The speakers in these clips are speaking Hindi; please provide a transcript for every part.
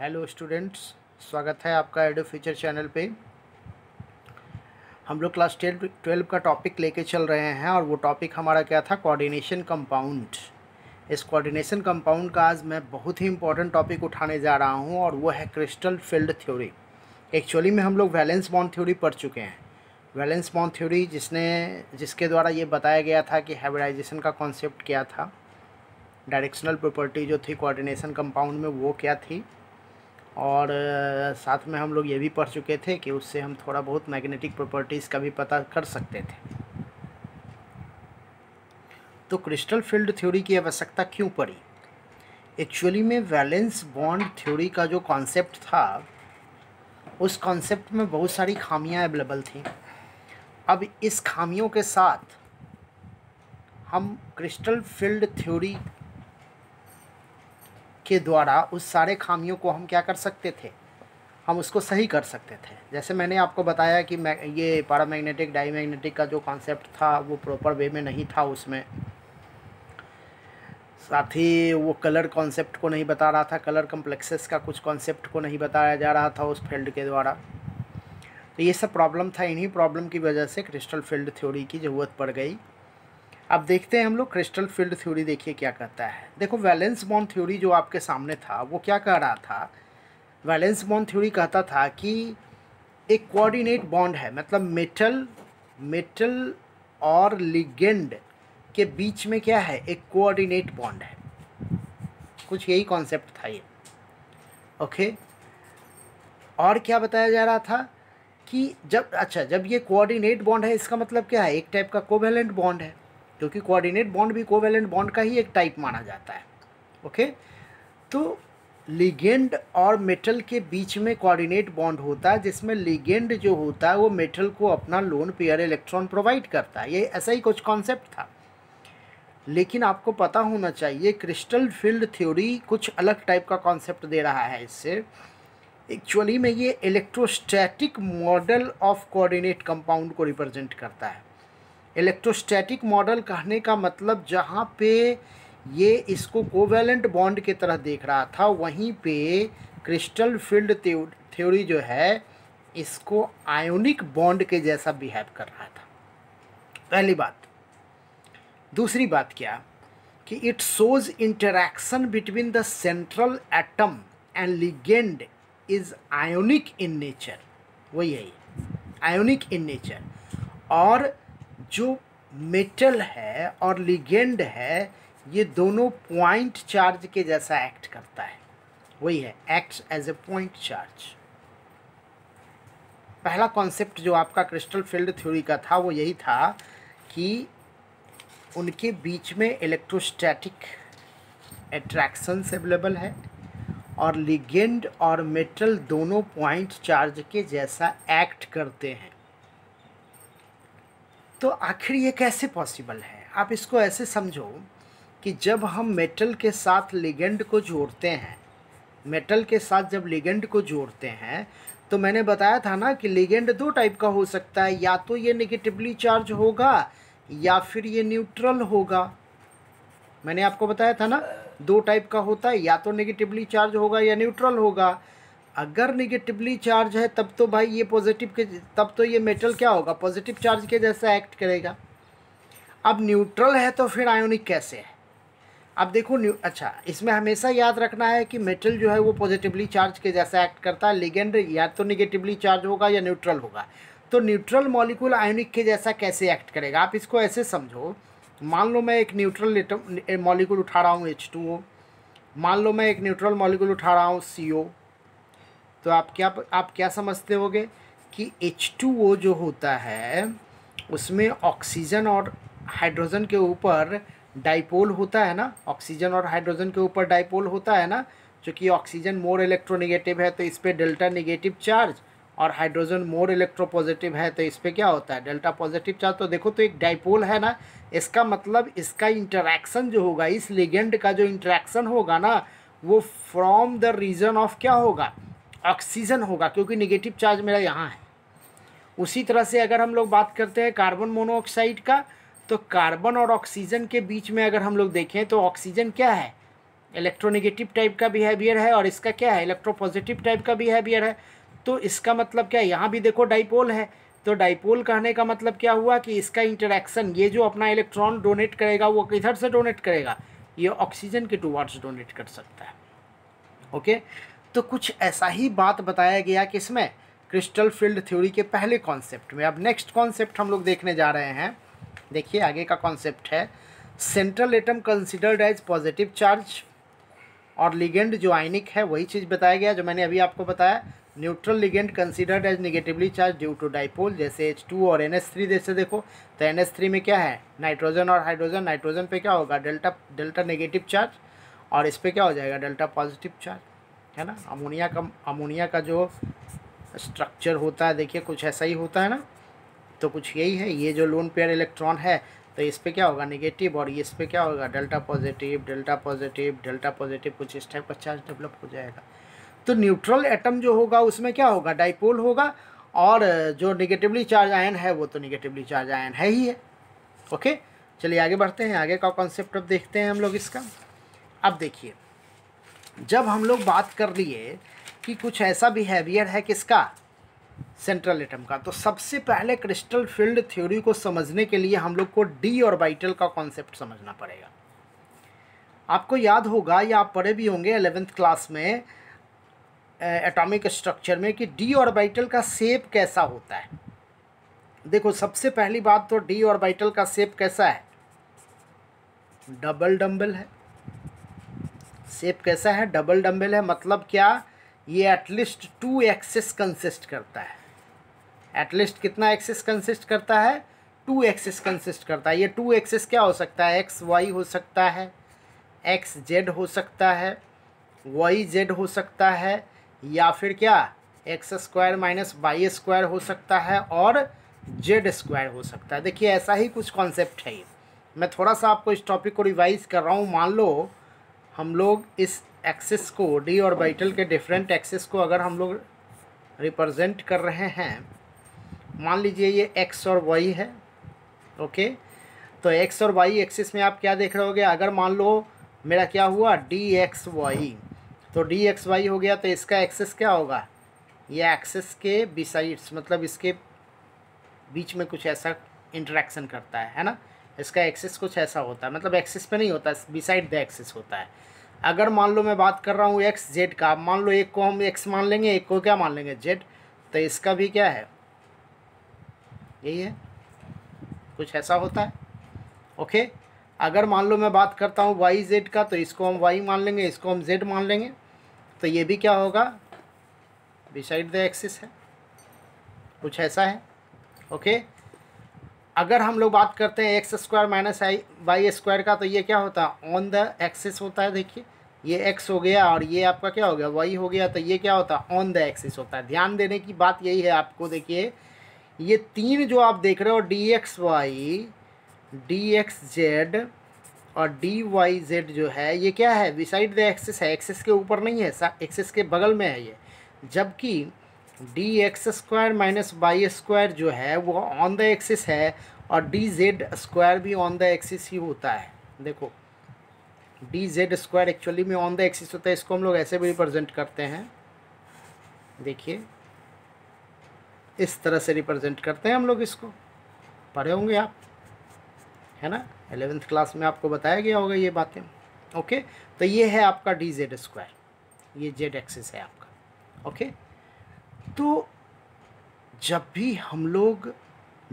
हेलो स्टूडेंट्स, स्वागत है आपका एडु फ्यूचर चैनल पे। हम लोग क्लास 12 का टॉपिक लेके चल रहे हैं और वो टॉपिक हमारा क्या था? Coordination compound. इस कोऑर्डिनेशन कंपाउंड का आज मैं बहुत ही इंपॉर्टेंट टॉपिक उठाने जा रहा हूँ और वो है क्रिस्टल फील्ड थ्योरी। एक्चुअली में हम लोग वैलेंस बाउंड थ्योरी पढ़ चुके हैं। वैलेंस बाउंड थ्योरी जिसके द्वारा ये बताया गया था कि हाइब्रिडाइजेशन का कॉन्सेप्ट क्या था, डायरेक्शनल प्रॉपर्टी जो थी कोऑर्डिनेशन कंपाउंड में वो क्या थी, और साथ में हम लोग ये भी पढ़ चुके थे कि उससे हम थोड़ा बहुत मैग्नेटिक प्रॉपर्टीज़ का भी पता कर सकते थे। तो क्रिस्टल फील्ड थ्योरी की आवश्यकता क्यों पड़ी? एक्चुअली में वैलेंस बॉन्ड थ्योरी का जो कॉन्सेप्ट था उस कॉन्सेप्ट में बहुत सारी खामियां अवेलेबल थी। अब इस खामियों के साथ हम क्रिस्टल फील्ड थ्योरी के द्वारा उस सारे खामियों को हम क्या कर सकते थे, हम उसको सही कर सकते थे। जैसे मैंने आपको बताया कि ये पैरा मैग्नेटिक डाई मैग्नेटिक का जो कॉन्सेप्ट था वो प्रॉपर वे में नहीं था उसमें। साथ ही वो कलर कॉन्सेप्ट को नहीं बता रहा था, कलर कंप्लेक्सेस का कुछ कॉन्सेप्ट को नहीं बताया जा रहा था उस फील्ड के द्वारा। तो ये सब प्रॉब्लम था। इन्हीं प्रॉब्लम की वजह से क्रिस्टल फील्ड थ्योरी की ज़रूरत पड़ गई। अब देखते हैं हम लोग क्रिस्टल फील्ड थ्योरी देखिए क्या कहता है। देखो, वैलेंस बॉन्ड थ्योरी जो आपके सामने था वो क्या कह रहा था? वैलेंस बॉन्ड थ्योरी कहता था कि एक कोऑर्डिनेट बॉन्ड है, मतलब मेटल और लिगेंड के बीच में क्या है, एक कोऑर्डिनेट बॉन्ड है। कुछ यही कॉन्सेप्ट था ये। ओके, और क्या बताया जा रहा था कि जब ये कोऑर्डिनेट बॉन्ड है इसका मतलब क्या है, एक टाइप का कोवेलेंट बॉन्ड है, क्योंकि कोऑर्डिनेट बॉन्ड भी कोवेलेंट बॉन्ड का ही एक टाइप माना जाता है। ओके, तो लिगेंड और मेटल के बीच में कोऑर्डिनेट बॉन्ड होता है जिसमें लिगेंड जो होता है वो मेटल को अपना लोन पेयर इलेक्ट्रॉन प्रोवाइड करता है। ये ऐसा ही कुछ कॉन्सेप्ट था। लेकिन आपको पता होना चाहिए क्रिस्टल फील्ड थ्योरी कुछ अलग टाइप का कॉन्सेप्ट दे रहा है इससे। एक्चुअली में ये electrostatic model of coordinate compound को रिप्रेजेंट करता है। इलेक्ट्रोस्टैटिक मॉडल कहने का मतलब जहाँ पे ये इसको कोवेलेंट बॉन्ड की तरह देख रहा था, वहीं पे क्रिस्टल फील्ड थ्योरी जो है इसको आयोनिक बॉन्ड के जैसा बिहेव कर रहा था। पहली बात। दूसरी बात क्या कि it shows interaction between the central atom and ligand is ionic in nature. वही है, आयोनिक इन नेचर। और जो मेटल है और लिगेंड है ये दोनों पॉइंट चार्ज के जैसा एक्ट करता है। वही है, acts as a point charge. पहला कॉन्सेप्ट जो आपका क्रिस्टल फील्ड थ्योरी का था वो यही था कि उनके बीच में इलेक्ट्रोस्टैटिक अट्रैक्शंस अवेलेबल है और लिगेंड और मेटल दोनों पॉइंट चार्ज के जैसा एक्ट करते हैं। तो आखिर ये कैसे पॉसिबल है? आप इसको ऐसे समझो कि जब हम मेटल के साथ लिगेंड को जोड़ते हैं, मेटल के साथ जब लिगेंड को जोड़ते हैं, तो मैंने बताया था ना कि लिगेंड दो टाइप का हो सकता है, या तो ये नेगेटिवली चार्ज होगा या फिर ये न्यूट्रल होगा। मैंने आपको बताया था ना, दो टाइप का होता है, या तो नेगेटिवली चार्ज होगा या न्यूट्रल होगा। अगर नेगेटिवली चार्ज है तब तो भाई ये तब तो ये मेटल क्या होगा, पॉजिटिव चार्ज के जैसा एक्ट करेगा। अब न्यूट्रल है तो फिर आयोनिक कैसे है? अब देखो, इसमें हमेशा याद रखना है कि मेटल जो है वो पॉजिटिवली चार्ज के जैसा एक्ट करता है, लिगेंड या तो नेगेटिवली चार्ज होगा या न्यूट्रल होगा। तो न्यूट्रल मॉलिक्यूल आयोनिक के जैसा कैसे एक्ट करेगा? आप इसको ऐसे समझो, मान लो मैं एक न्यूट्रल मॉलिक्यूल उठा रहा हूँ H2O, मान लो मैं एक न्यूट्रल मॉलिक्यूल उठा रहा हूँ CO, तो आप क्या समझते होगे कि H2O जो होता है उसमें ऑक्सीजन और हाइड्रोजन के ऊपर डाइपोल होता है ना, ऑक्सीजन और हाइड्रोजन के ऊपर डाइपोल होता है ना, क्योंकि ऑक्सीजन मोर इलेक्ट्रोनेगेटिव है तो इस पर डेल्टा नेगेटिव चार्ज, और हाइड्रोजन मोर इलेक्ट्रोपॉजिटिव है तो इस पर क्या होता है, डेल्टा पॉजिटिव चार्ज। तो देखो, तो एक डाइपोल है ना, इसका मतलब इसका इंटरैक्शन जो होगा, इस लिगेंड का जो इंटरैक्शन होगा ना, वो फ्रॉम द रीजन ऑफ क्या होगा, ऑक्सीजन होगा, क्योंकि नेगेटिव चार्ज मेरा यहाँ है। उसी तरह से अगर हम लोग बात करते हैं कार्बन मोनोऑक्साइड का, तो कार्बन और ऑक्सीजन के बीच में अगर हम लोग देखें तो ऑक्सीजन क्या है, इलेक्ट्रोनेगेटिव टाइप का बिहेवियर है और इसका क्या है, इलेक्ट्रोपॉजिटिव टाइप का बिहेवियर है। तो इसका मतलब क्या है, यहाँ भी देखो डाइपोल है, तो डाइपोल कहने का मतलब क्या हुआ कि इसका इंटरेक्शन, ये जो अपना इलेक्ट्रॉन डोनेट करेगा वो किधर से डोनेट करेगा, ये ऑक्सीजन के टुवर्ड्स डोनेट कर सकता है। ओके, तो कुछ ऐसा ही बात बताया गया कि इसमें क्रिस्टल फील्ड थ्योरी के पहले कॉन्सेप्ट में। अब नेक्स्ट कॉन्सेप्ट हम लोग देखने जा रहे हैं, देखिए आगे का कॉन्सेप्ट है central atom considered as positive charge और लिगेंड जो आयनिक है वही चीज़ बताया गया जो मैंने अभी आपको बताया। Neutral ligand considered as negatively charge due to dipole, जैसे H2 और NH3 जैसे देखो तो NH3 में क्या है, नाइट्रोजन और हाइड्रोजन, नाइट्रोजन पे क्या होगा डेल्टा नेगेटिव चार्ज और इस पे क्या हो जाएगा डेल्टा पॉजिटिव चार्ज, है ना। अमोनिया का जो स्ट्रक्चर होता है देखिए कुछ ऐसा ही होता है ना, तो कुछ यही है, ये जो लोन पेयर इलेक्ट्रॉन है तो इस पे क्या होगा नेगेटिव और इस पे क्या होगा delta positive, delta positive, delta positive, कुछ इस टाइप का चार्ज डेवलप हो जाएगा। तो न्यूट्रल एटम जो होगा उसमें क्या होगा डाइपोल होगा और जो नेगेटिवली चार्ज आयन है वो तो नेगेटिवली चार्ज आयन है ही है। ओके, चलिए आगे बढ़ते हैं, आगे का कॉन्सेप्ट अब देखते हैं हम लोग इसका। अब देखिए जब हम लोग बात कर लिए कि कुछ ऐसा बिहेवियर है किसका, सेंट्रल एटम का, तो सबसे पहले क्रिस्टल फील्ड थ्योरी को समझने के लिए हम लोग को डी ऑर्बिटल का कॉन्सेप्ट समझना पड़ेगा। आपको याद होगा या आप पढ़े भी होंगे 11th क्लास में एटॉमिक स्ट्रक्चर में कि डी ऑर्बिटल का शेप कैसा होता है। देखो सबसे पहली बात तो डी ऑर्बिटल का शेप कैसा है, डबल डम्बल है, शेप कैसा है, डबल डम्बल है। मतलब क्या, ये एटलीस्ट 2 एक्सिस कंसिस्ट करता है, एटलीस्ट कितना एक्सिस कंसिस्ट करता है, 2 एक्सिस कंसिस्ट करता है। ये 2 एक्सिस क्या हो सकता है, XY हो सकता है, XZ हो सकता है, YZ हो सकता है या फिर क्या x² - y² हो सकता है और z² हो सकता है। देखिए ऐसा ही कुछ कॉन्सेप्ट है ये। मैं थोड़ा सा आपको इस टॉपिक को रिवाइज कर रहा हूँ। मान लो हम लोग इस एक्सिस को, डी ऑर्बिटल के डिफरेंट एक्सिस को अगर हम लोग रिप्रेजेंट कर रहे हैं, मान लीजिए ये x और y है। ओके, तो x और y एक्सिस में आप क्या देख रहे होगे, अगर मान लो मेरा क्या हुआ dxy, तो dxy हो गया तो इसका एक्सिस क्या होगा, ये एक्सिस के बिसाइड्स मतलब इसके बीच में कुछ ऐसा इंटरेक्शन करता है ना, इसका एक्सिस कुछ ऐसा होता है, मतलब एक्सिस पे नहीं होता, बिसाइड द एक्सिस होता है। अगर मान लो मैं बात कर रहा हूँ एक्स जेड का, मान लो एक को हम एक्स मान लेंगे, एक को क्या मान लेंगे जेड, तो इसका भी क्या है यही है, कुछ ऐसा होता है। ओके, अगर मान लो मैं बात करता हूँ वाई जेड का, तो इसको हम वाई मान लेंगे, इसको हम जेड मान लेंगे, तो ये भी क्या होगा बिसाइड द एक्सिस है, कुछ ऐसा है। ओके, अगर हम लोग बात करते हैं x² - y² का, तो ये क्या होता है ऑन द एक्सिस होता है। देखिए ये x हो गया और ये आपका क्या हो गया y हो गया, तो ये क्या होता है ऑन द एक्सिस होता है। ध्यान देने की बात यही है आपको, देखिए ये 3 जो आप देख रहे हो dxy, dxz और dyz जो है ये क्या है बिसाइड द एक्सिस है, एक्सिस के ऊपर नहीं है, एक्सिस के बगल में है ये। जबकि dx² - y² जो है वो ऑन द एक्सिस है और dz² भी ऑन द एक्सिस ही होता है। देखो dz² एक्चुअली में ऑन द एक्सिस होता है, इसको हम लोग ऐसे भी रिप्रेजेंट करते हैं, देखिए इस तरह से रिप्रेजेंट करते हैं हम लोग इसको, पढ़े होंगे आप है ना 11th क्लास में, आपको बताया गया होगा ये बातें। ओके, तो ये है आपका dz², ये z एक्सिस है आपका। ओके, तो जब भी हम लोग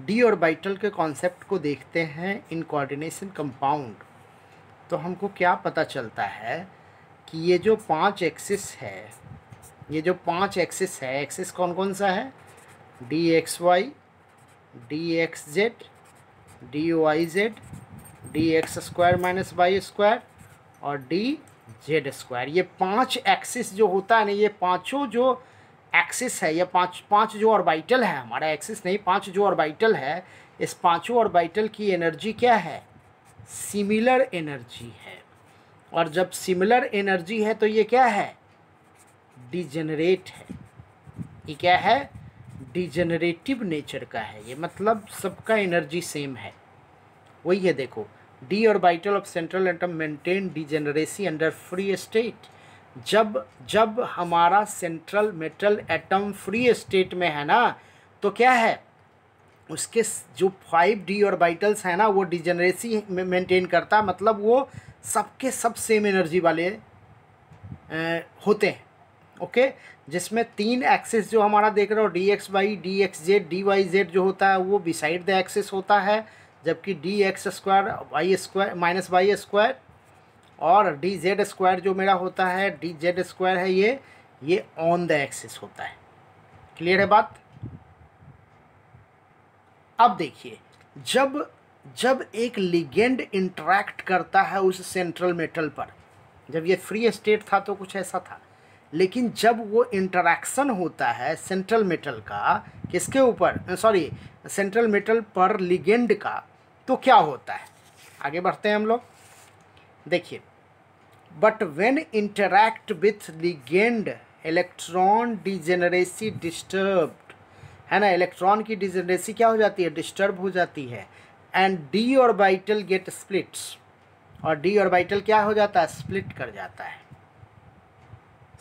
डी ऑर्बिटल के कॉन्सेप्ट को देखते हैं इन कोऑर्डिनेशन कंपाउंड, तो हमको क्या पता चलता है कि ये जो 5 एक्सिस है, ये जो 5 एक्सिस है, एक्सिस कौन कौन सा है, dxy, dxz, dyz, dx² - y² और dz², ये 5 एक्सिस जो होता है ना, ये 5ों जो एक्सिस है, ये 5 जो ऑर्बिटल है, हमारा एक्सिस नहीं 5 जो ऑर्बिटल है, इस 5 ऑर्बिटल की एनर्जी क्या है, सिमिलर एनर्जी है। और जब सिमिलर एनर्जी है तो ये क्या है डिजेनरेट है, ये क्या है डिजेनरेटिव नेचर का है ये, मतलब सबका एनर्जी सेम है, वही है। देखो D orbital of central atom maintain degeneracy under free state. जब हमारा central metal atom free state में है ना, तो क्या है उसके जो 5 डी ऑर्बिटल्स हैं ना वो डिजेनरेसी मेंटेन करता, मतलब वो सबके सब सेम एनर्जी वाले होते हैं। ओके, जिसमें 3 एक्सिस जो हमारा देख रहे हो D X Y, D X Z, D Y Z जो होता है वो बिसाइड द एक्सिस होता है, जबकि D X square Y square minus Y square और डी जेड स्क्वायर जो मेरा होता है डी जेड स्क्वायर है ये ऑन द एक्सिस होता है। क्लियर है बात? अब देखिए, जब एक लिगेंड इंटरैक्ट करता है उस सेंट्रल मेटल पर, जब ये फ्री स्टेट था तो कुछ ऐसा था, लेकिन जब वो इंटरैक्शन होता है सेंट्रल मेटल का किसके ऊपर, सॉरी सेंट्रल मेटल पर लिगेंड का, तो क्या होता है? आगे बढ़ते हैं हम लोग। देखिए, but when interact with ligand electron degeneracy disturbed, है ना, इलेक्ट्रॉन की डिजेनरेसी क्या हो जाती है, डिस्टर्ब हो जाती है, and D orbital get splits, और डी ऑर्बिटल क्या हो जाता है, स्प्लिट कर जाता है।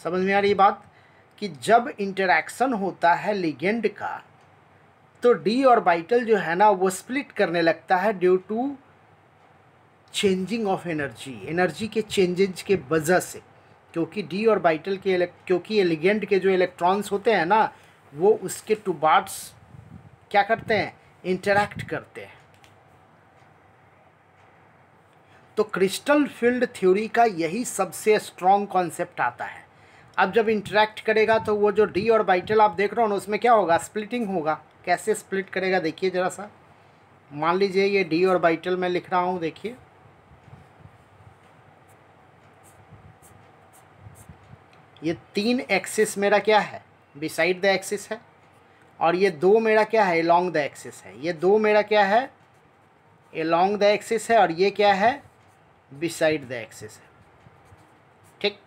समझ में आ रही बात कि जब इंटरैक्शन होता है लिगेंड का तो डी ऑर्बिटल जो है ना वो स्प्लिट करने लगता है due to changing of energy के चेंजेज के वजह से, क्योंकि डी ऑर्बिटल के क्योंकि लिगेंड के जो इलेक्ट्रॉन्स होते हैं ना वो उसके टू पार्ट्स क्या करते हैं, इंटरैक्ट करते हैं। तो क्रिस्टल फील्ड थ्योरी का यही सबसे स्ट्रॉन्ग कॉन्सेप्ट आता है। अब जब इंटरैक्ट करेगा तो वो जो डी ऑर्बिटल आप देख रहे हो ना उसमें क्या होगा, स्प्लिटिंग होगा। कैसे स्प्लिट करेगा देखिए ज़रा सा। मान लीजिए ये डी ऑर्बिटल मैं लिख रहा हूँ, देखिए ये 3 एक्सिस मेरा क्या है, बिसाइड द एक्सिस है, और ये 2 मेरा क्या है, अलॉन्ग द एक्सिस है, ये 2 मेरा क्या है, अलॉन्ग द एक्सिस है, और ये क्या है, बिसाइड द एक्सिस है। ठीक,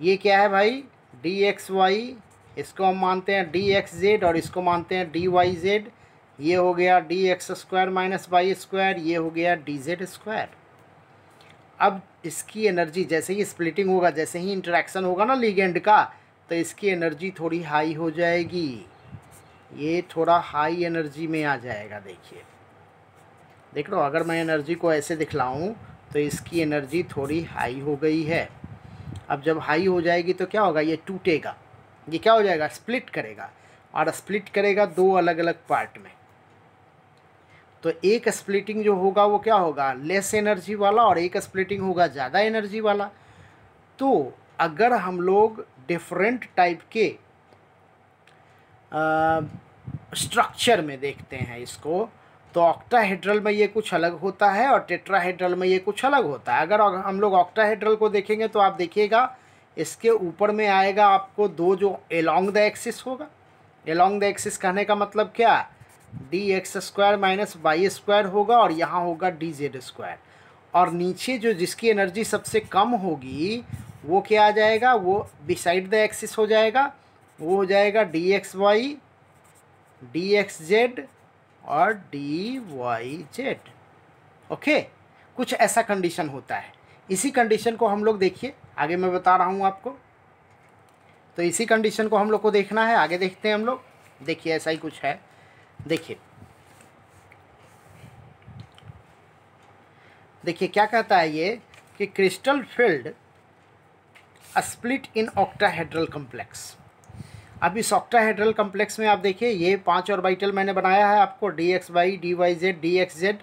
ये क्या है भाई, डी एक्स वाई, इसको हम मानते हैं डी एक्स जेड, और इसको मानते हैं डी वाई जेड। ये हो गया D X square minus Y square, ये हो गया डी जेड स्क्वायर। अब इसकी एनर्जी जैसे ही स्प्लिटिंग होगा, जैसे ही इंटरेक्शन होगा ना लिगेंड का, तो इसकी एनर्जी थोड़ी हाई हो जाएगी, ये थोड़ा हाई एनर्जी में आ जाएगा। देखिए, देख लो, अगर मैं एनर्जी को ऐसे दिखलाऊं तो इसकी एनर्जी थोड़ी हाई हो गई है। अब जब हाई हो जाएगी तो क्या होगा, ये टूटेगा, ये क्या हो जाएगा, स्प्लिट करेगा, और स्प्लिट करेगा 2 अलग अलग पार्ट में। तो एक स्प्लिटिंग जो होगा वो क्या होगा, लेस एनर्जी वाला, और एक स्प्लिटिंग होगा ज़्यादा एनर्जी वाला। तो अगर हम लोग डिफरेंट टाइप के स्ट्रक्चर में देखते हैं इसको, तो ऑक्टाहेड्रल में ये कुछ अलग होता है और टेट्राहेड्रल में ये कुछ अलग होता है। अगर हम लोग ऑक्टाहेड्रल को देखेंगे तो आप देखिएगा इसके ऊपर में आएगा आपको 2 जो एलोंग द एक्सिस होगा। एलोंग द एक्सिस कहने का मतलब क्या, D X square minus Y square होगा, और यहाँ होगा डी जेड स्क्वायर, और नीचे जो जिसकी एनर्जी सबसे कम होगी वो क्या आ जाएगा, वो बिसाइड द एक्सिस हो जाएगा, वो हो जाएगा D X Y, D X Z और डी वाई जेड। ओके, कुछ ऐसा कंडीशन होता है। इसी कंडीशन को हम लोग देखिए आगे मैं बता रहा हूँ आपको, तो इसी कंडीशन को हम लोग को देखना है। आगे देखते हैं हम लोग, देखिए ऐसा ही कुछ है। देखिए क्या कहता है ये कि crystal field split in octahedral complex. अब इस ऑक्टाहेड्रल कॉम्प्लेक्स में आप देखिए ये 5 ऑर्बिटल मैंने बनाया है आपको, D X Y, D Y Z, D X Z,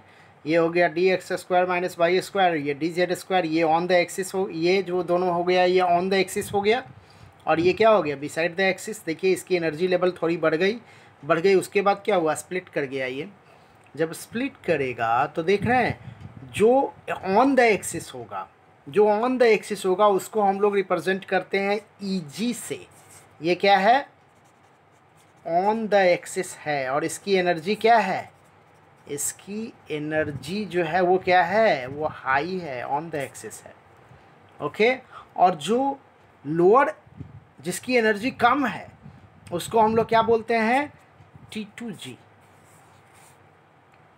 ये हो गया D X square minus Y square, ये डी जेड स्क्वायर, ये ऑन द एक्सिस हो, ये जो दोनों हो गया ये ऑन द एक्सिस हो गया, और ये क्या हो गया, बिसाइड द एक्सिस। देखिए इसकी एनर्जी लेवल थोड़ी बढ़ गई। उसके बाद क्या हुआ, स्प्लिट कर गया। ये जब स्प्लिट करेगा तो देख रहे हैं जो ऑन द एक्सिस होगा, जो ऑन द एक्सिस होगा उसको हम लोग रिप्रेजेंट करते हैं ईजी से। ये क्या है, ऑन द एक्सिस है, और इसकी एनर्जी क्या है, इसकी एनर्जी जो है वो क्या है, वो हाई है, ऑन द एक्सिस है। ओके, और जो लोअर जिसकी एनर्जी कम है उसको हम लोग क्या बोलते हैं, टी टू जी।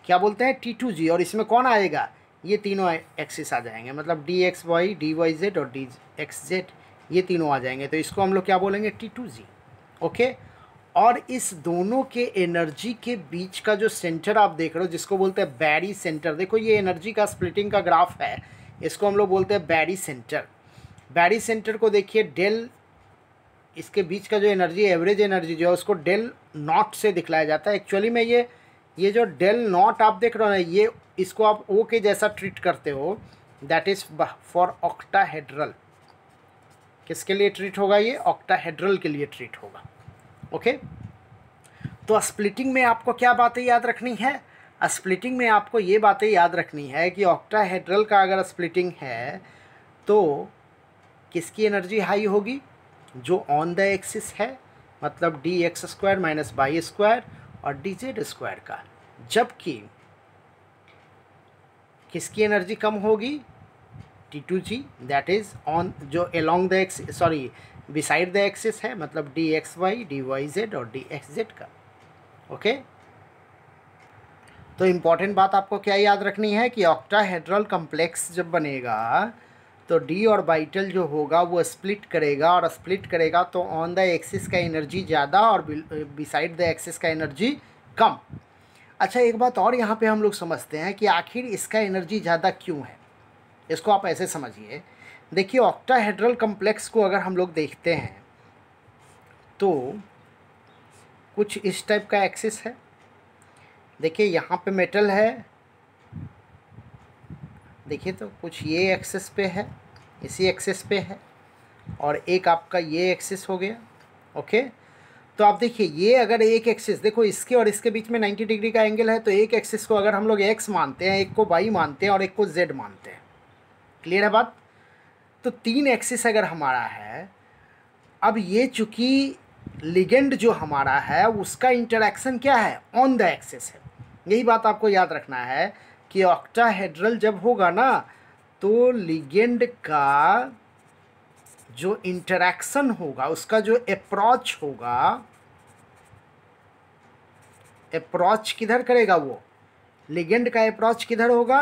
क्या बोलते हैं, T2G। और इसमें कौन आएगा, ये तीनों एक्सिस आ जाएंगे, मतलब DXY, DYZ और DXZ ये तीनों आ जाएंगे। तो इसको हम लोग क्या बोलेंगे, T2G। ओके, और इस दोनों के एनर्जी के बीच का जो सेंटर आप देख रहे हो जिसको बोलते हैं बैरी सेंटर, देखो ये एनर्जी का स्प्लिटिंग का ग्राफ है, इसको हम लोग बोलते हैं बैरी सेंटर। बैरी सेंटर को देखिए, डेल इसके बीच का जो एनर्जी, एवरेज एनर्जी जो है उसको डेल नॉट से दिखलाया जाता है। एक्चुअली में ये जो डेल नॉट आप देख रहे हो ना, ये इसको आप ओ के जैसा ट्रीट करते हो, दैट इज़ फॉर ऑक्टाहेड्रल। किसके लिए ट्रीट होगा, ये ऑक्टाहेड्रल के लिए ट्रीट होगा। ओके, तो स्प्लिटिंग में आपको क्या बातें याद रखनी है, स्प्लिटिंग में आपको ये बातें याद रखनी है कि ऑक्टाहेड्रल का अगर स्प्लिटिंग है तो किसकी एनर्जी हाई होगी, जो ऑन द एक्सिस है, मतलब dx² माइनस वाई स्क्वायर और dz² का। जबकि किसकी एनर्जी कम होगी, T2G, दैट इज़ ऑन जो along the axis, sorry beside the axis है, मतलब dxy, dyz और dxz का। ओके, तो इम्पॉर्टेंट बात आपको क्या याद रखनी है कि ऑक्टाहेड्रल कम्प्लेक्स जब बनेगा तो डी ऑर्बिटल जो होगा वो स्प्लिट करेगा, और स्प्लिट करेगा तो ऑन द एक्सिस का एनर्जी ज़्यादा और बिसाइड द एक्सिस का एनर्जी कम। अच्छा, एक बात और यहाँ पे हम लोग समझते हैं कि आखिर इसका एनर्जी ज़्यादा क्यों है। इसको आप ऐसे समझिए, देखिए ऑक्टाहेड्रल कम्प्लेक्स को अगर हम लोग देखते हैं तो कुछ इस टाइप का एक्सिस है। देखिए यहाँ पे मेटल है, देखिए तो कुछ ये एक्सिस पे है, इसी एक्सिस पे है, और एक आपका ये एक्सिस हो गया। ओके, तो आप देखिए ये अगर एक एक्सिस, देखो इसके और इसके बीच में 90 डिग्री का एंगल है, तो एक एक्सिस को अगर हम लोग एक्स मानते हैं, एक को वाई मानते हैं और एक को जेड मानते हैं। क्लियर है बात। तो तीन एक्सिस अगर हमारा है, अब ये चूँकि लिगेंड जो हमारा है उसका इंटरेक्शन क्या है, ऑन द एक्सिस है। यही बात आपको याद रखना है कि ऑक्टाहेड्रल जब होगा ना तो लिगेंड का जो इंटरेक्शन होगा, उसका जो अप्रोच होगा, अप्रोच किधर करेगा वो, लिगेंड का अप्रोच किधर होगा,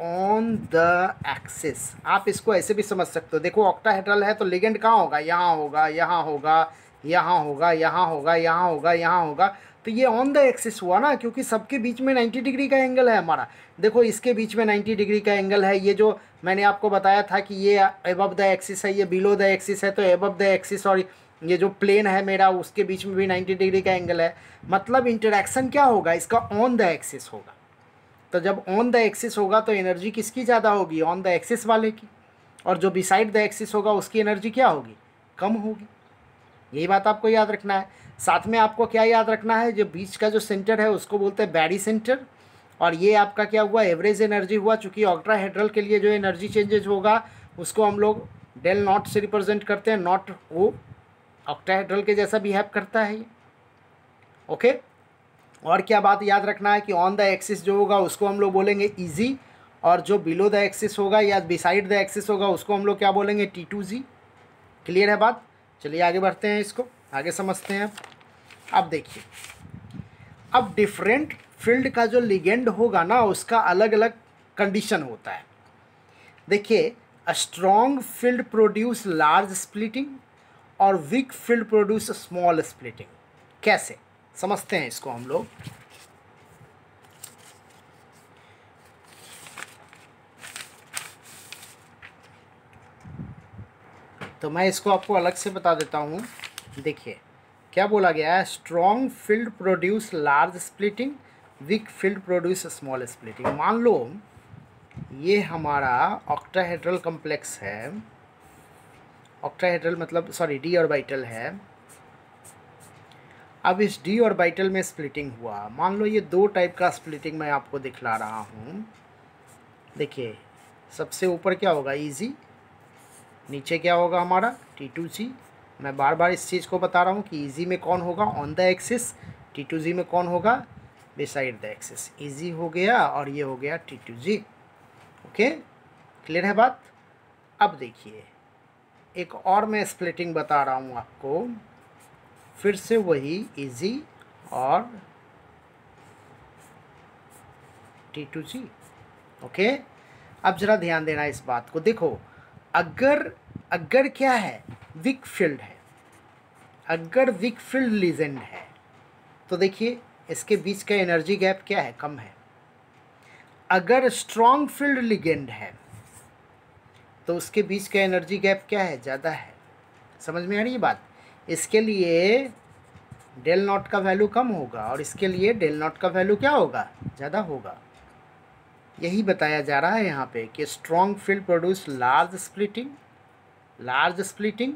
ऑन द एक्सिस। आप इसको ऐसे भी समझ सकते हो, देखो ऑक्टाहेड्रल है तो लिगेंड कहाँ होगा, यहाँ होगा, यहाँ होगा, यहाँ होगा, यहाँ होगा, यहाँ होगा, यहाँ होगा, तो ये ऑन द एक्सिस हुआ ना, क्योंकि सबके बीच में 90 डिग्री का एंगल है हमारा। देखो इसके बीच में 90 डिग्री का एंगल है, ये जो मैंने आपको बताया था कि ये अबव द एक्सिस है, ये बिलो द एक्सिस है, तो अबव द एक्सिस और ये जो प्लेन है मेरा उसके बीच में भी 90 डिग्री का एंगल है, मतलब इंटरेक्शन क्या होगा इसका, ऑन द एक्सिस होगा। तो जब ऑन द एक्सिस होगा तो एनर्जी किसकी ज़्यादा होगी, ऑन द एक्सिस वाले की, और जो बिसाइड द एक्सिस होगा उसकी एनर्जी क्या होगी, कम होगी। यही बात आपको याद रखना है। साथ में आपको क्या याद रखना है, जो बीच का जो सेंटर है उसको बोलते हैं बैरी सेंटर, और ये आपका क्या हुआ, एवरेज एनर्जी हुआ। चूँकि ऑक्टाहेड्रल के लिए जो एनर्जी चेंजेज होगा उसको हम लोग डेल नॉट से रिप्रेजेंट करते हैं, नॉट वो ऑक्टाहेड्रल के जैसा बिहेव करता है ये। ओके, और क्या बात याद रखना है कि ऑन द एक्सिस जो होगा उसको हम लोग बोलेंगे ईजी, और जो बिलो द एक्सिस होगा या बिसाइड द एक्सिस होगा उसको हम लोग क्या बोलेंगे, T2G। क्लियर है बात। चलिए आगे बढ़ते हैं, इसको आगे समझते हैं। अब देखिए, अब डिफरेंट फील्ड का जो लिगेंड होगा ना उसका अलग अलग कंडीशन होता है। देखिए, a strong field produce large splitting और weak field produce small splitting. कैसे समझते हैं इसको हम लोग। तो मैं इसको आपको अलग से बता देता हूँ। देखिए क्या बोला गया है, strong field produce large splitting, weak field produce small splitting. मान लो ये हमारा ऑक्टाहेड्रल कम्प्लेक्स है, ऑक्टाहेड्रल मतलब सॉरी डी ऑर्बिटल है। अब इस डी ऑर्बिटल में स्प्लिटिंग हुआ, मान लो ये दो टाइप का स्प्लिटिंग मैं आपको दिखला रहा हूँ। देखिए सबसे ऊपर क्या होगा, ईजी, नीचे क्या होगा हमारा, T2G। मैं बार बार इस चीज़ को बता रहा हूँ कि ईजी में कौन होगा, ऑन द एक्सिस, T2G में कौन होगा, बिसाइड द एक्सिस। ईजी हो गया और ये हो गया T2G। ओके, क्लियर है बात। अब देखिए एक और मैं स्प्लिटिंग बता रहा हूँ आपको, फिर से वही ईजी और T2G। ओके, अब जरा ध्यान देना इस बात को। देखो अगर क्या है, विक फील्ड है, अगर विक फील्ड लीजेंड है तो देखिए इसके बीच का एनर्जी गैप क्या है, कम है। अगर स्ट्रॉन्ग फील्ड लिगेंड है तो उसके बीच का एनर्जी गैप क्या है, ज़्यादा है। समझ में आ रही है बात। इसके लिए डेल नॉट का वैल्यू कम होगा और इसके लिए डेल नॉट का वैल्यू क्या होगा, ज़्यादा होगा। यही बताया जा रहा है यहाँ पे कि strong field produce large splitting,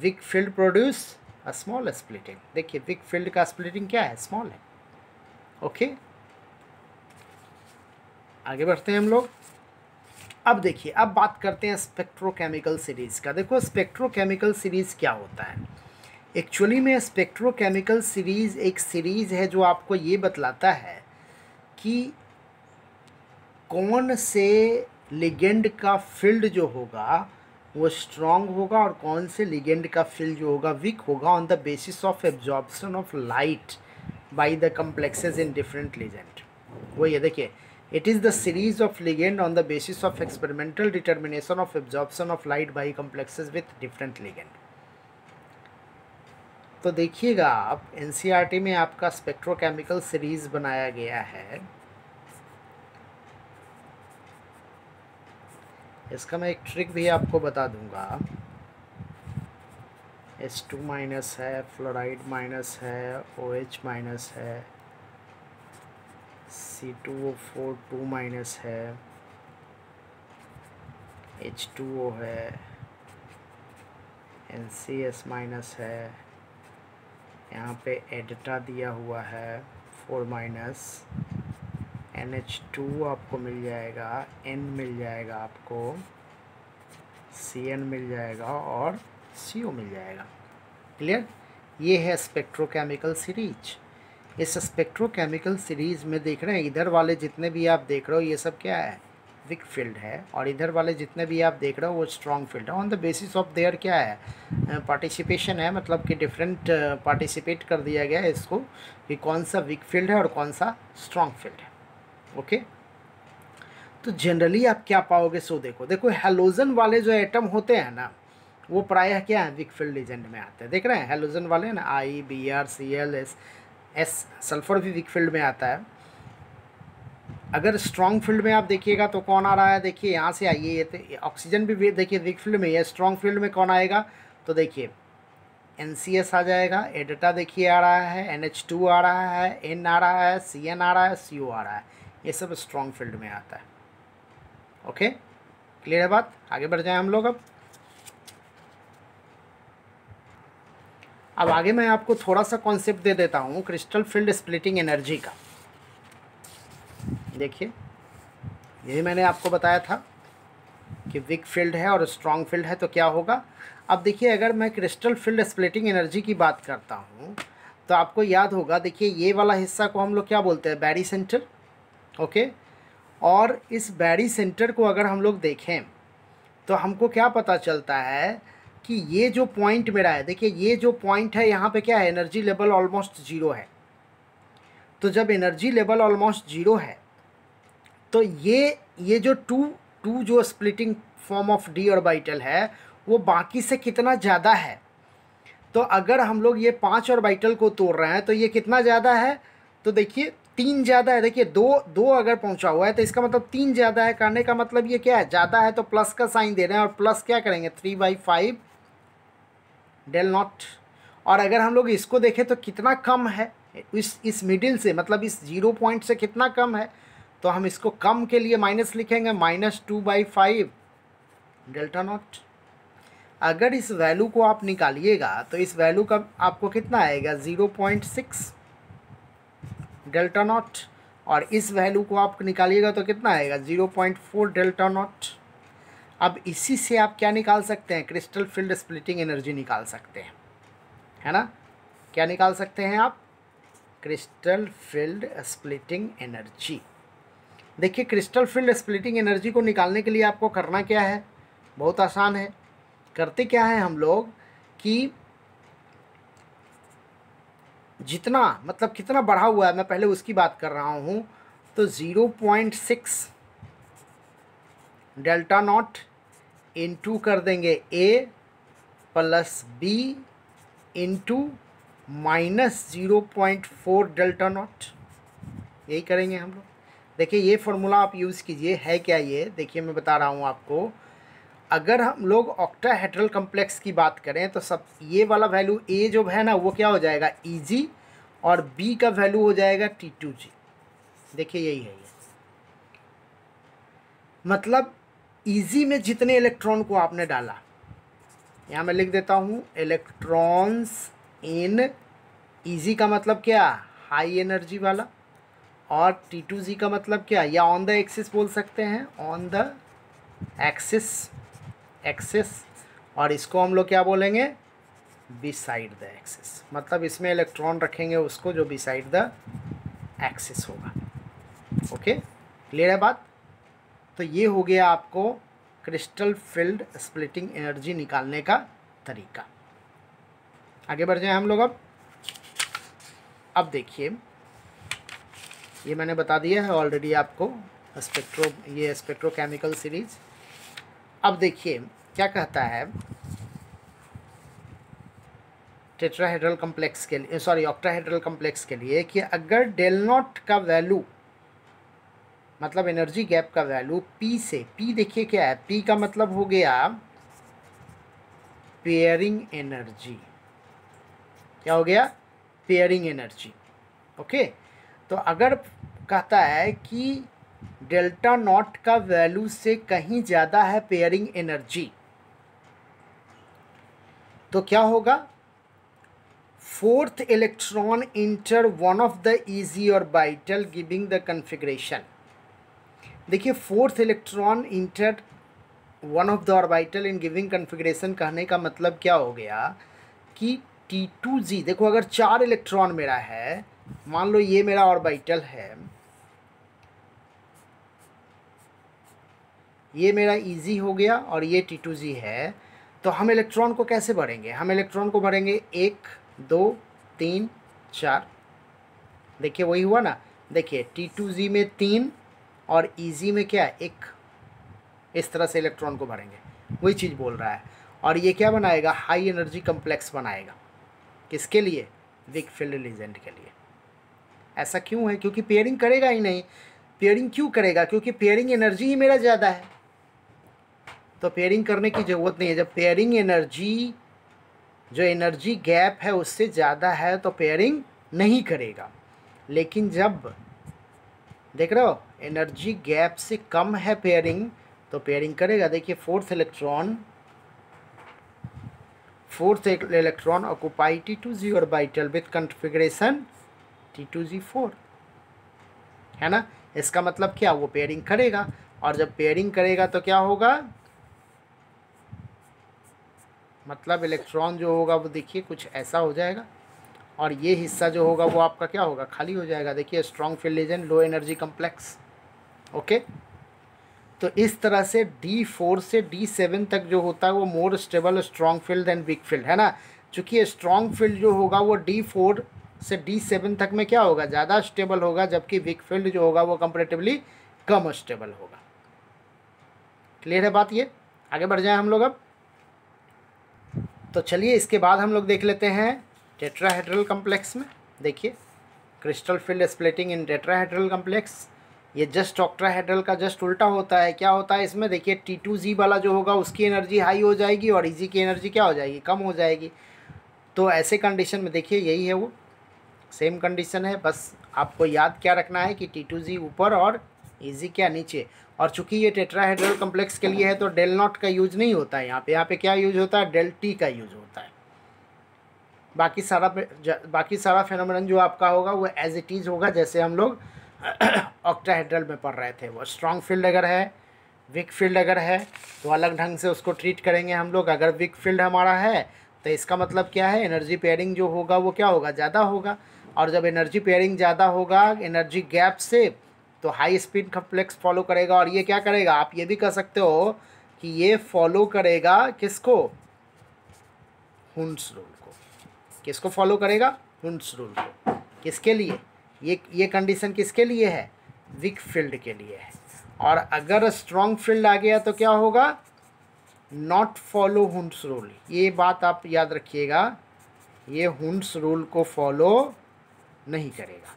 weak field produce a small splitting. देखिए वीक फील्ड का स्प्लिटिंग क्या है, स्मॉल है। ओके, आगे बढ़ते हैं हम लोग। अब देखिए, अब बात करते हैं स्पेक्ट्रोकेमिकल सीरीज़ का। देखो स्पेक्ट्रोकेमिकल सीरीज़ क्या होता है एक्चुअली में। स्पेक्ट्रोकेमिकल सीरीज़ एक सीरीज़ है जो आपको ये बतलाता है कि कौन से लिगेंड का फील्ड जो होगा वो स्ट्रॉन्ग होगा और कौन से लिगेंड का फील्ड जो होगा वीक होगा, on the basis of absorption of light by the complexes in different ligand. वही है, देखिए It is the series of ligand on the basis of experimental determination of absorption of light by complexes with different ligand। तो देखिएगा आप, एनसीईआरटी में आपका स्पेक्ट्रोकेमिकल सीरीज बनाया गया है। इसका मैं एक ट्रिक भी आपको बता दूंगा। H2 माइनस है, फ्लोराइड माइनस है, OH माइनस है, C2O4 माइनस है, H2O है, NCS माइनस है, यहाँ पे एडटा दिया हुआ है 4 माइनस, NH2 आपको मिल जाएगा, N मिल जाएगा आपको, CN मिल जाएगा और CO मिल जाएगा। क्लियर? ये है स्पेक्ट्रोकेमिकल सीरीज। इस स्पेक्ट्रोकेमिकल सीरीज़ में देख रहे हैं इधर वाले जितने भी आप देख रहे हो ये सब क्या है, विक फील्ड है, और इधर वाले जितने भी आप देख रहे हो वो स्ट्रॉन्ग फील्ड है। On the basis of their क्या है, पार्टिसिपेशन है, मतलब कि डिफरेंट पार्टिसिपेट कर दिया गया है इसको कि कौन सा विक फील्ड है और कौन सा स्ट्रॉन्ग फील्ड है। ओके, तो जनरली आप क्या पाओगे, सो देखो हेलोजन वाले जो एटम होते हैं ना वो प्रायः क्या है, विक फील्ड लीजेंड में आते हैं। देख रहे हैं हेलोजन वाले ना, I, BR, CL, S, sulphur भी वीक फील्ड में आता है। अगर स्ट्रॉन्ग फील्ड में आप देखिएगा तो कौन आ रहा है, देखिए यहाँ से आइए, ये ऑक्सीजन भी देखिए वीक फील्ड में है। स्ट्रॉन्ग फील्ड में कौन आएगा, तो देखिए NCS आ जाएगा, एडटा देखिए आ रहा है, NH2 आ रहा है, N आ रहा है, CN आ रहा है, CO आ रहा है, ये सब स्ट्रॉन्ग फील्ड में आता है। ओके, क्लियर है बात। आगे बढ़ जाए हम लोग। अब आगे मैं आपको थोड़ा सा कॉन्सेप्ट दे देता हूँ क्रिस्टल फील्ड स्प्लिटिंग एनर्जी का। देखिए यही मैंने आपको बताया था कि विक फील्ड है और स्ट्रॉन्ग फील्ड है तो क्या होगा। अब देखिए अगर मैं क्रिस्टल फील्ड स्प्लिटिंग एनर्जी की बात करता हूँ तो आपको याद होगा, देखिए ये वाला हिस्सा को हम लोग क्या बोलते हैं, बैरी सेंटर। ओके, और इस बैरी सेंटर को अगर हम लोग देखें तो हमको क्या पता चलता है कि ये जो पॉइंट मेरा है, देखिए ये जो पॉइंट है यहाँ पे क्या है, एनर्जी लेवल ऑलमोस्ट ज़ीरो है। तो जब एनर्जी लेवल ऑलमोस्ट ज़ीरो है तो ये जो टू जो splitting form of D orbital है वो बाकी से कितना ज़्यादा है। तो अगर हम लोग ये 5 ऑर्बिटल को तोड़ रहे हैं तो ये कितना ज़्यादा है, तो देखिए 3 ज़्यादा है। देखिए दो अगर पहुंचा हुआ है तो इसका मतलब 3 ज़्यादा है, करने का मतलब ये क्या है, ज़्यादा है, तो प्लस का साइन दे रहे हैं और प्लस क्या करेंगे, 3/5 डेल नॉट। और अगर हम लोग इसको देखें तो कितना कम है, इस मिडिल से, मतलब इस 0 पॉइंट से कितना कम है, तो हम इसको कम के लिए माइनस लिखेंगे, -2/5 डेल्टा नॉट। अगर इस वैल्यू को आप निकालिएगा तो इस वैल्यू का आपको कितना आएगा, 0.6 डेल्टा नॉट, और इस वैल्यू को आप निकालिएगा तो कितना आएगा, 0.4 डेल्टा नॉट। अब इसी से आप क्या निकाल सकते हैं, क्रिस्टल फील्ड स्प्लिटिंग एनर्जी निकाल सकते हैं, है ना। क्या निकाल सकते हैं आप, क्रिस्टल फील्ड स्प्लिटिंग एनर्जी। देखिए क्रिस्टल फील्ड स्प्लिटिंग एनर्जी को निकालने के लिए आपको करना क्या है, बहुत आसान है। करते क्या है हम लोग कि जितना, मतलब कितना बढ़ा हुआ है, मैं पहले उसकी बात कर रहा हूँ, तो 0.6 डेल्टा नॉट इनटू कर देंगे A plus B into minus 0.4 delta naught, यही करेंगे हम लोग। देखिए ये फार्मूला आप यूज़ कीजिए, है क्या ये, देखिए मैं बता रहा हूँ आपको। अगर हम लोग ऑक्टाहेड्रल कम्प्लेक्स की बात करें तो सब ये वाला वैल्यू ए जो है ना वो क्या हो जाएगा ईजी, और बी का वैल्यू हो जाएगा T2G। देखिए यही है ये, मतलब ईजी में जितने इलेक्ट्रॉन को आपने डाला, यहाँ मैं लिख देता हूँ इलेक्ट्रॉन्स इन ईजी का मतलब क्या हाई एनर्जी वाला, और T2G का मतलब क्या, या ऑन द एक्सिस बोल सकते हैं, ऑन द एक्सिस, और इसको हम लोग क्या बोलेंगे बिसाइड द एक्सिस, मतलब इसमें इलेक्ट्रॉन रखेंगे उसको जो बिसाइड द एक्सिस होगा। ओके, क्लियर है बात। तो ये हो गया आपको क्रिस्टल फील्ड स्प्लिटिंग एनर्जी निकालने का तरीका। आगे बढ़ जाएं हम लोग। अब देखिए ये मैंने बता दिया है ऑलरेडी आपको स्पेक्ट्रोकेमिकल सीरीज। अब देखिए क्या कहता है टेट्राहेड्रल कम्प्लेक्स के लिए, सॉरी ऑक्टाहेड्रल कम्प्लेक्स के लिए, कि अगर डेल नॉट का वैल्यू मतलब एनर्जी गैप का वैल्यू P से, P देखिए क्या है, P का मतलब हो गया पेयरिंग एनर्जी, क्या हो गया पेयरिंग एनर्जी। ओके, तो अगर कहता है कि डेल्टा नॉट का वैल्यू से कहीं ज़्यादा है पेयरिंग एनर्जी, तो क्या होगा, fourth electron enter one of the eg orbital giving the configuration. देखिए fourth electron enter one of the orbital in giving configuration कहने का मतलब क्या हो गया कि T2G, देखो अगर 4 इलेक्ट्रॉन मेरा है, मान लो ये मेरा ऑर्बिटल है, ये मेरा ईजी हो गया और ये T2G है, तो हम इलेक्ट्रॉन को कैसे भरेंगे, हम इलेक्ट्रॉन को भरेंगे 1 2 3 4। देखिए वही हुआ ना, देखिए T2G में 3 और ईजी में क्या है 1, इस तरह से इलेक्ट्रॉन को भरेंगे, वही चीज़ बोल रहा है। और ये क्या बनाएगा हाई एनर्जी कम्प्लेक्स बनाएगा, किसके लिए वीक फील्ड लीजेंड के लिए। ऐसा क्यों है, क्योंकि पेयरिंग करेगा ही नहीं। पेयरिंग क्यों करेगा, क्योंकि पेयरिंग एनर्जी ही मेरा ज़्यादा है, तो पेयरिंग करने की ज़रूरत नहीं है। जब पेयरिंग एनर्जी जो एनर्जी गैप है उससे ज़्यादा है तो पेयरिंग नहीं करेगा, लेकिन जब देख रहे हो एनर्जी गैप से कम है पेयरिंग तो पेयरिंग करेगा। देखिए fourth electron occupy T2G orbital with configuration T2G4, है ना। इसका मतलब क्या, वो पेयरिंग करेगा, और जब पेयरिंग करेगा तो क्या होगा, मतलब इलेक्ट्रॉन जो होगा वो देखिए कुछ ऐसा हो जाएगा, और ये हिस्सा जो होगा वो आपका क्या होगा खाली हो जाएगा। देखिए strong field ligand low energy complex. Okay, तो इस तरह से D4 से D7 तक जो होता है वो more stable strong field and weak field, है ना। चूँकि स्ट्रॉन्ग फील्ड जो होगा वो D4 से D7 तक में क्या होगा ज़्यादा स्टेबल होगा, जबकि वीक फील्ड जो होगा वो कंपैरेटिवली कम स्टेबल होगा। क्लियर है बात ये। आगे बढ़ जाएं हम लोग अब। तो चलिए इसके बाद हम लोग देख लेते हैं टेट्राहेड्रल कम्प्लेक्स में। देखिए crystal field splitting in tetrahedral complex, ये जस्ट ऑक्टाहेड्रल का जस्ट उल्टा होता है। क्या होता है इसमें, देखिए T2G वाला जो होगा उसकी एनर्जी हाई हो जाएगी और ईजी की एनर्जी क्या हो जाएगी कम हो जाएगी। तो ऐसे कंडीशन में देखिए यही है, वो सेम कंडीशन है, बस आपको याद क्या रखना है कि T2G ऊपर और ईजी क्या नीचे। और चूँकि ये टेट्राहेड्रल कम्प्लेक्स के लिए है तो डेल नॉट का यूज नहीं होता है यहाँ पे, यहाँ पे क्या यूज होता है डेल टी का यूज होता है। बाकी सारा फेनोमेनन जो आपका होगा वो एज इट इज़ होगा, जैसे हम लोग ऑक्टाहेड्रल में पढ़ रहे थे। वो स्ट्रॉन्ग फील्ड अगर है, वीक फील्ड अगर है तो अलग ढंग से उसको ट्रीट करेंगे हम लोग। अगर वीक फील्ड हमारा है तो इसका मतलब क्या है एनर्जी पेयरिंग जो होगा वो क्या होगा ज़्यादा होगा, और जब एनर्जी पेयरिंग ज़्यादा होगा एनर्जी गैप से तो हाई स्पीड कम्प्लेक्स फॉलो करेगा। और ये क्या करेगा, आप ये भी कह सकते हो कि ये फॉलो करेगा किसको, हन्स रूल को। किसको फॉलो करेगा, हन्स रूल को। किसके लिए ये कंडीशन किसके लिए है वीक फील्ड के लिए है। और अगर स्ट्रॉन्ग फील्ड आ गया तो क्या होगा, नॉट फॉलो हन्स रूल। ये बात आप याद रखिएगा, ये हन्स रूल को फॉलो नहीं करेगा,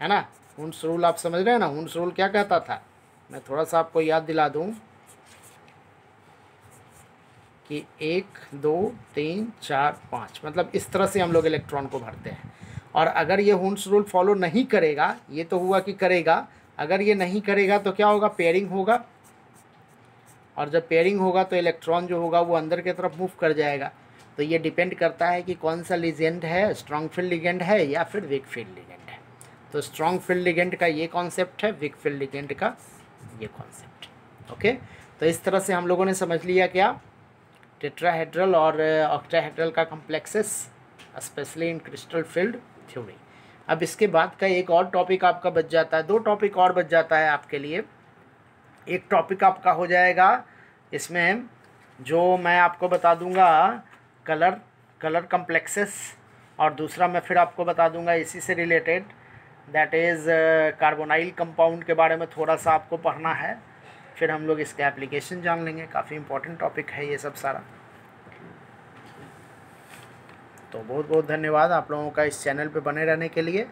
है ना। हन्स रूल आप समझ रहे हैं ना, हन्स रूल क्या कहता था, मैं थोड़ा सा आपको याद दिला दूं कि 1 2 3 4 5 मतलब इस तरह से हम लोग इलेक्ट्रॉन को भरते हैं। और अगर ये हन्स रूल फॉलो नहीं करेगा, ये तो हुआ कि करेगा, अगर ये नहीं करेगा तो क्या होगा, पेयरिंग होगा। और जब पेयरिंग होगा तो इलेक्ट्रॉन जो होगा वो अंदर की तरफ मूव कर जाएगा। तो ये डिपेंड करता है कि कौन सा लिगेंड है, स्ट्रॉन्ग फील्ड लिगेंड है या फिर वीक फील्ड लिगेंड है। तो स्ट्रॉन्ग फील्ड लिगेंड का ये कॉन्सेप्ट है, वीक फील्ड लिगेंड का ये कॉन्सेप्ट। ओके, तो इस तरह से हम लोगों ने समझ लिया क्या, टेट्राहेड्रल और ऑक्टाहेड्रल का complexes, specially in crystal field theory. अब इसके बाद का एक और टॉपिक आपका बच जाता है, 2 टॉपिक और बच जाता है आपके लिए। एक टॉपिक आपका हो जाएगा इसमें जो मैं आपको बता दूंगा कलर कंप्लेक्सेस, और दूसरा मैं फिर आपको बता दूंगा इसी से related, that is carbonyl compound के बारे में थोड़ा सा आपको पढ़ना है। फिर हम लोग इसका एप्लीकेशन जान लेंगे, काफ़ी इंपॉर्टेंट टॉपिक है ये सब सारा। तो बहुत बहुत धन्यवाद आप लोगों का इस चैनल पे बने रहने के लिए।